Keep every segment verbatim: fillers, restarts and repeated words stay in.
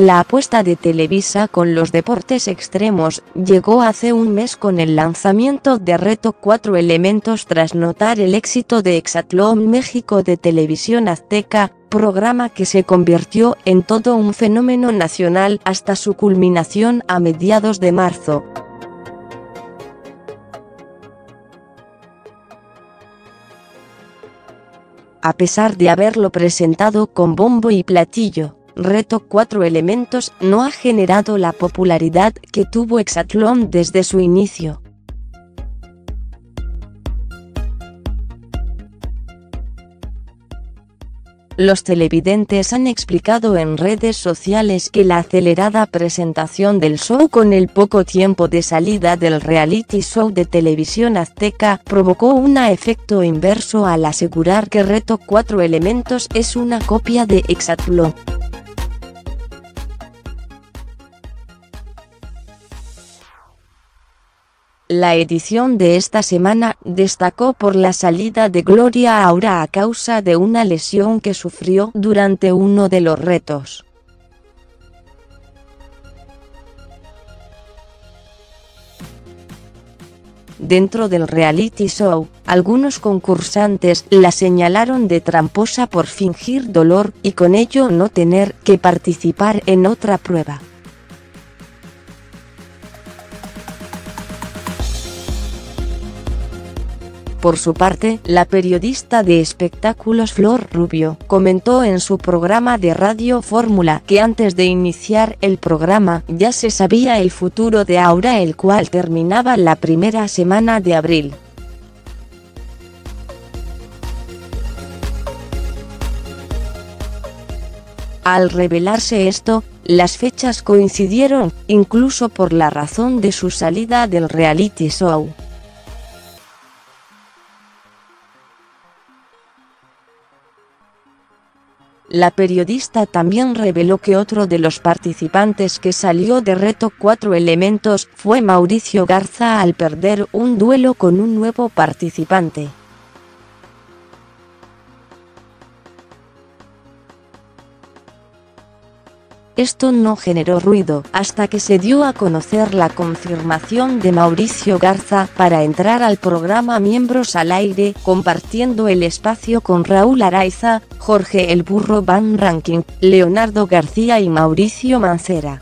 La apuesta de Televisa con los deportes extremos llegó hace un mes con el lanzamiento de Reto cuatro Elementos tras notar el éxito de Exatlón México de Televisión Azteca, programa que se convirtió en todo un fenómeno nacional hasta su culminación a mediados de marzo. A pesar de haberlo presentado con bombo y platillo, Reto cuatro Elementos no ha generado la popularidad que tuvo Exatlón desde su inicio. Los televidentes han explicado en redes sociales que la acelerada presentación del show con el poco tiempo de salida del reality show de Televisión Azteca provocó un efecto inverso al asegurar que Reto cuatro Elementos es una copia de Exatlón. La edición de esta semana destacó por la salida de Gloria Aura a causa de una lesión que sufrió durante uno de los retos. Dentro del reality show, algunos concursantes la señalaron de tramposa por fingir dolor y con ello no tener que participar en otra prueba. Por su parte, la periodista de espectáculos Flor Rubio comentó en su programa de radio Fórmula que antes de iniciar el programa ya se sabía el futuro de Aura, el cual terminaba la primera semana de abril. Al revelarse esto, las fechas coincidieron, incluso por la razón de su salida del reality show. La periodista también reveló que otro de los participantes que salió de Reto cuatro Elementos fue Mauricio Garza al perder un duelo con un nuevo participante. Esto no generó ruido hasta que se dio a conocer la confirmación de Mauricio Garza para entrar al programa Miembros al Aire, compartiendo el espacio con Raúl Araiza, Jorge El Burro Van Ranking, Leonardo García y Mauricio Mancera.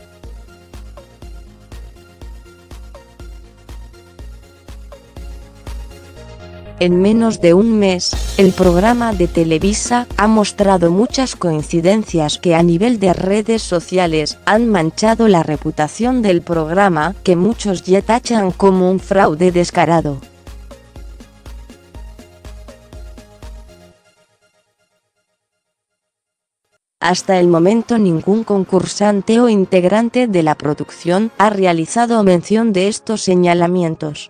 En menos de un mes, el programa de Televisa ha mostrado muchas coincidencias que a nivel de redes sociales han manchado la reputación del programa, que muchos ya tachan como un fraude descarado. Hasta el momento ningún concursante o integrante de la producción ha realizado mención de estos señalamientos.